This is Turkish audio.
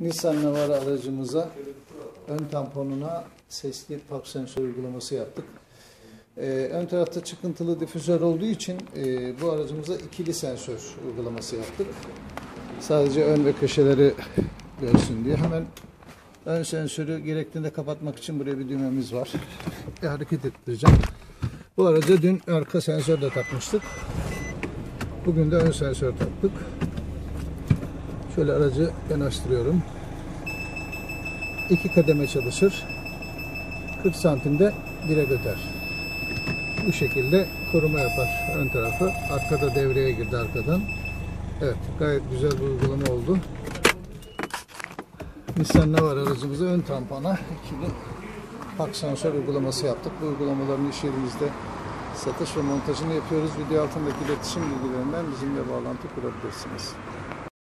Nissan Navara aracımıza ön tamponuna sesli park sensörü uygulaması yaptık. Ön tarafta çıkıntılı difüzör olduğu için bu aracımıza ikili sensör uygulaması yaptık. Sadece ön ve köşeleri görsün diye. Hemen ön sensörü gerektiğinde kapatmak için buraya bir düğmemiz var. Hareket ettireceğim. Bu araca dün arka sensör de takmıştık. Bugün de ön sensör taktık. Şöyle aracı yanaştırıyorum. 2 kademe çalışır. 40 santimde direk öter. Bu şekilde koruma yapar ön tarafı. Arkada devreye girdi arkadan. Evet, gayet güzel bir uygulama oldu. Nissan Navara aracımıza ön tampona ikili park sensör uygulaması yaptık. Bu uygulamaların iş yerimizde satış ve montajını yapıyoruz. Video altındaki iletişim bilgilerinden bizimle bağlantı kurabilirsiniz.